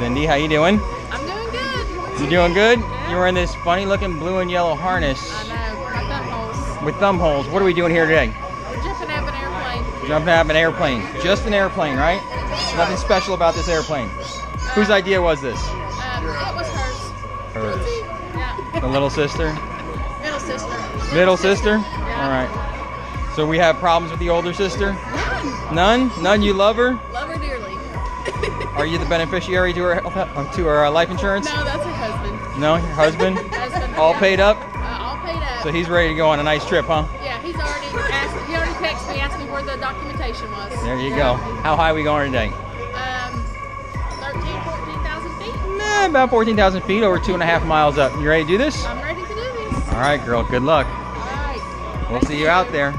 Cindy, how you doing? I'm doing good. You doing good? Yeah. You're in this funny looking blue and yellow harness. I know, with thumb holes. With thumb holes. What are we doing here today? We're jumping out of an airplane. Jumping out of an airplane. Just an airplane, right? Nothing special about this airplane. Whose idea was this? It was hers. Hers. Yeah. The little sister? Middle sister. Middle sister? Yeah. All right. So we have problems with the older sister? None. None? None? You love her? Love her dearly. Are you the beneficiary to her life insurance? No, that's her husband. No, your husband? Husband. All paid up? All paid up. So he's ready to go on a nice trip, huh? Yeah, he's already asked, he already texted me, asked me where the documentation was. There you go. How high are we going today? 14,000 feet? Nah, about 14,000 feet, over 2.5 miles up. You ready to do this? I'm ready to do this. All right, girl, good luck. All right. We'll see you out there.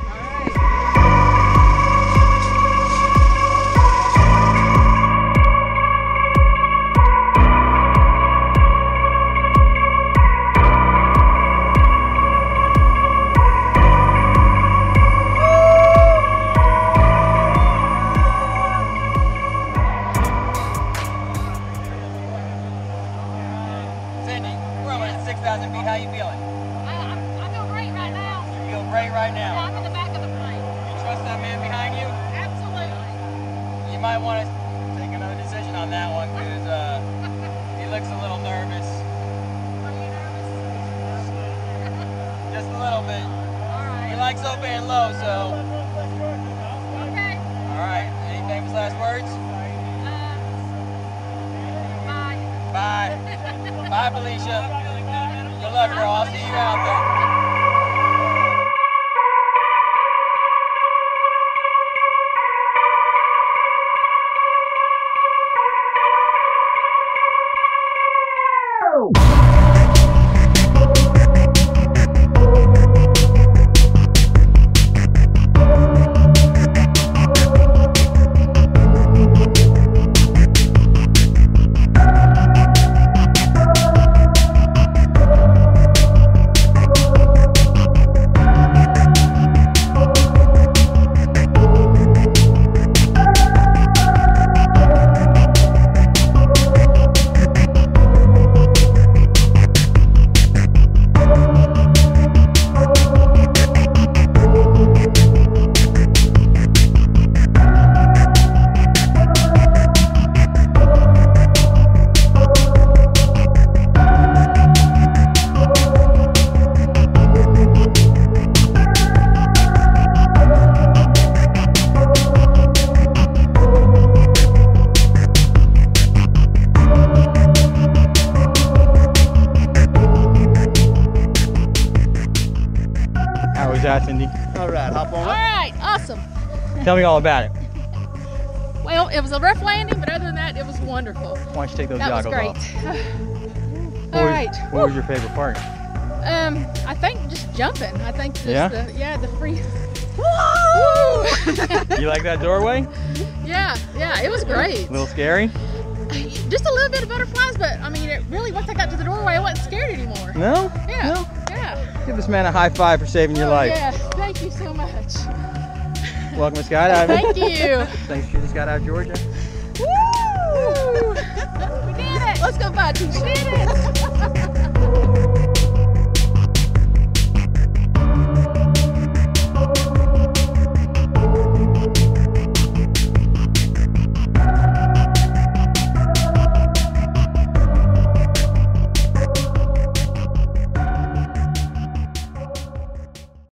How you feeling? I feel great right now. You feel great right now? Yeah, I'm in the back of the plane. You trust that man behind you? Absolutely. You might want to take another decision on that one because he looks a little nervous. Are you nervous? Just a little bit. All right. He likes up and low, so. Okay. All right. Any famous last words? Bye. Bye. Bye, Felicia. Good luck, girl. I'll see you out there. Cindy. All right, hop on. All right, awesome. Tell me all about it. Well, it was a rough landing, but other than that, it was wonderful. Why don't you take those goggles off? That was great. All right. What was your favorite part? I think just jumping. I think just the free. Woo! You like that doorway? Yeah, it was great. A little scary? Just a little bit of butterflies, but I mean, it really, once I got to the doorway, I wasn't scared anymore. No? Yeah. No. Give this man a high five for saving your life. Yeah, thank you so much. Welcome to skydiving. Thank you. Thanks for Skydive Georgia. Woo! We did it. Let's go buy a t-shirt. We did it.